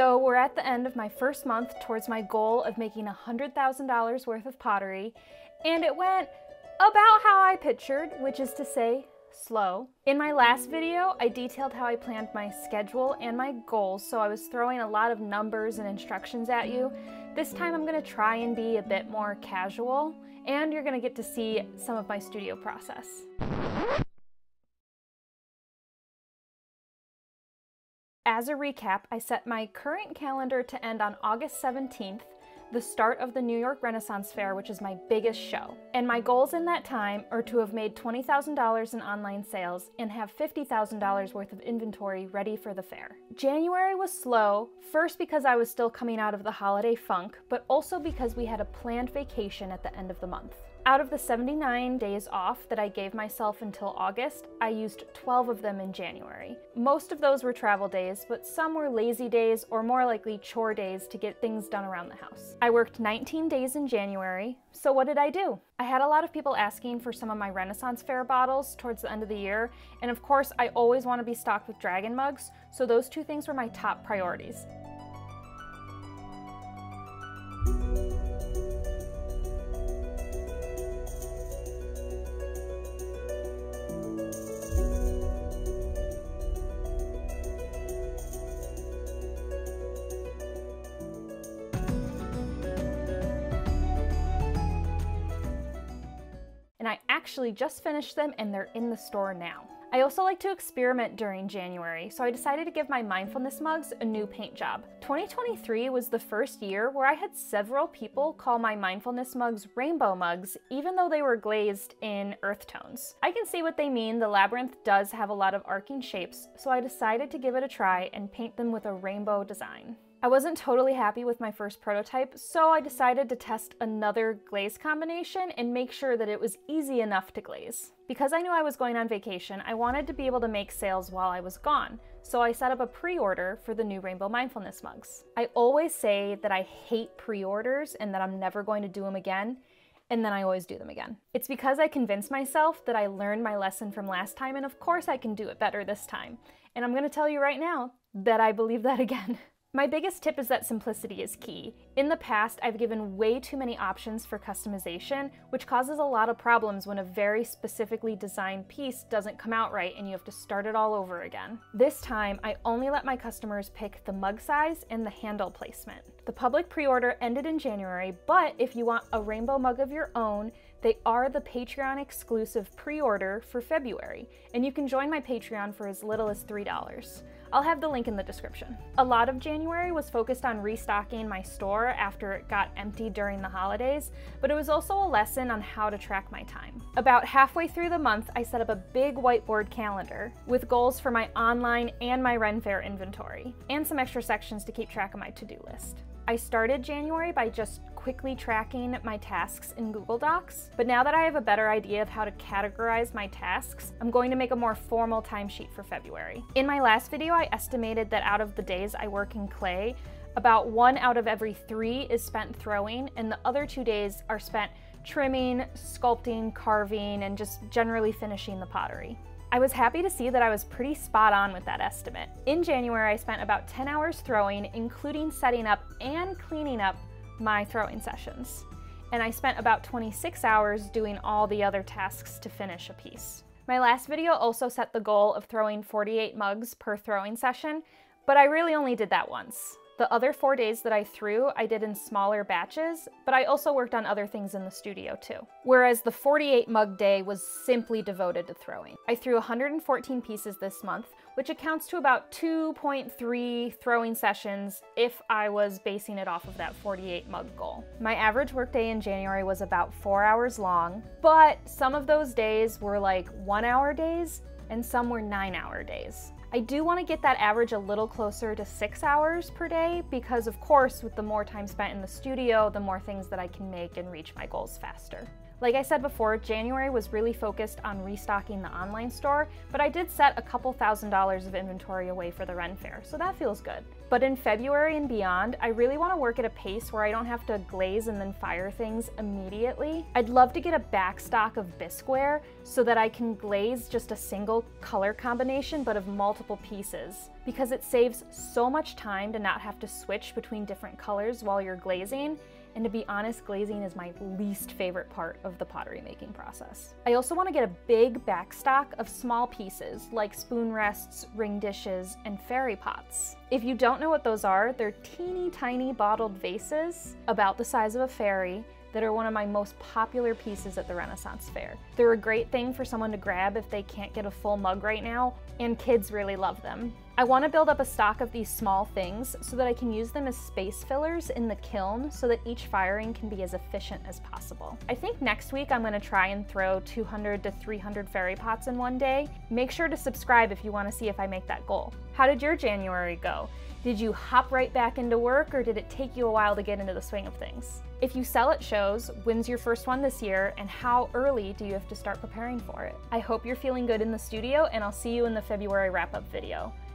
So we're at the end of my first month towards my goal of making $100,000 worth of pottery, and it went about how I pictured, which is to say, slow. In my last video, I detailed how I planned my schedule and my goals, so I was throwing a lot of numbers and instructions at you. This time I'm going to try and be a bit more casual, and you're going to get to see some of my studio process. As a recap, I set my current calendar to end on August 17th, the start of the New York Renaissance Fair, which is my biggest show. And my goals in that time are to have made $20,000 in online sales and have $50,000 worth of inventory ready for the fair. January was slow, first because I was still coming out of the holiday funk, but also because we had a planned vacation at the end of the month. Out of the 79 days off that I gave myself until August, I used 12 of them in January. Most of those were travel days, but some were lazy days or more likely chore days to get things done around the house. I worked 19 days in January, so what did I do? I had a lot of people asking for some of my Renaissance Fair bottles towards the end of the year, and of course I always want to be stocked with dragon mugs, so those two things were my top priorities. And I actually just finished them and they're in the store now. I also like to experiment during January, so I decided to give my mindfulness mugs a new paint job. 2023 was the first year where I had several people call my mindfulness mugs rainbow mugs, even though they were glazed in earth tones. I can see what they mean. The labyrinth does have a lot of arcing shapes, so I decided to give it a try and paint them with a rainbow design. I wasn't totally happy with my first prototype, so I decided to test another glaze combination and make sure that it was easy enough to glaze. Because I knew I was going on vacation, I wanted to be able to make sales while I was gone, so I set up a pre-order for the new Rainbow Mindfulness mugs. I always say that I hate pre-orders and that I'm never going to do them again, and then I always do them again. It's because I convinced myself that I learned my lesson from last time, and of course I can do it better this time. And I'm gonna tell you right now that I believe that again. My biggest tip is that simplicity is key. In the past, I've given way too many options for customization, which causes a lot of problems when a very specifically designed piece doesn't come out right and you have to start it all over again. This time, I only let my customers pick the mug size and the handle placement. The public pre-order ended in January, but if you want a rainbow mug of your own, they are the Patreon exclusive pre-order for February, and you can join my Patreon for as little as $3. I'll have the link in the description. A lot of January was focused on restocking my store after it got empty during the holidays, but it was also a lesson on how to track my time. About halfway through the month, I set up a big whiteboard calendar with goals for my online and my Ren Fair inventory, and some extra sections to keep track of my to-do list. I started January by just quickly tracking my tasks in Google Docs, but now that I have a better idea of how to categorize my tasks, I'm going to make a more formal timesheet for February. In my last video, I estimated that out of the days I work in clay, about 1 out of every 3 is spent throwing, and the other 2 days are spent trimming, sculpting, carving, and just generally finishing the pottery. I was happy to see that I was pretty spot on with that estimate. In January, I spent about 10 hours throwing, including setting up and cleaning up my throwing sessions. And I spent about 26 hours doing all the other tasks to finish a piece. My last video also set the goal of throwing 48 mugs per throwing session, but I really only did that once. The other 4 days that I threw, I did in smaller batches, but I also worked on other things in the studio too. Whereas the 48 mug day was simply devoted to throwing. I threw 114 pieces this month, which accounts to about 2.3 throwing sessions if I was basing it off of that 48 mug goal. My average workday in January was about 4 hours long, but some of those days were like 1 hour days and some were 9 hour days. I do want to get that average a little closer to 6 hours per day because, of course, with the more time spent in the studio, the more things that I can make and reach my goals faster. Like I said before, January was really focused on restocking the online store, but I did set a couple $1,000s of inventory away for the Ren Fair, so that feels good. But in February and beyond, I really want to work at a pace where I don't have to glaze and then fire things immediately. I'd love to get a backstock of bisqueware so that I can glaze just a single color combination, but of multiple pieces. because it saves so much time to not have to switch between different colors while you're glazing. And to be honest, glazing is my least favorite part of the pottery making process. I also want to get a big backstock of small pieces like spoon rests, ring dishes, and fairy pots. If you don't know what those are, they're teeny tiny bottled vases about the size of a fairy that are one of my most popular pieces at the Renaissance Fair. They're a great thing for someone to grab if they can't get a full mug right now, and kids really love them. I want to build up a stock of these small things so that I can use them as space fillers in the kiln so that each firing can be as efficient as possible. I think next week I'm going to try and throw 200 to 300 fairy pots in one day. Make sure to subscribe if you want to see if I make that goal. How did your January go? Did you hop right back into work, or did it take you a while to get into the swing of things? If you sell at shows, when's your first one this year, and how early do you have to start preparing for it? I hope you're feeling good in the studio, and I'll see you in the February wrap-up video.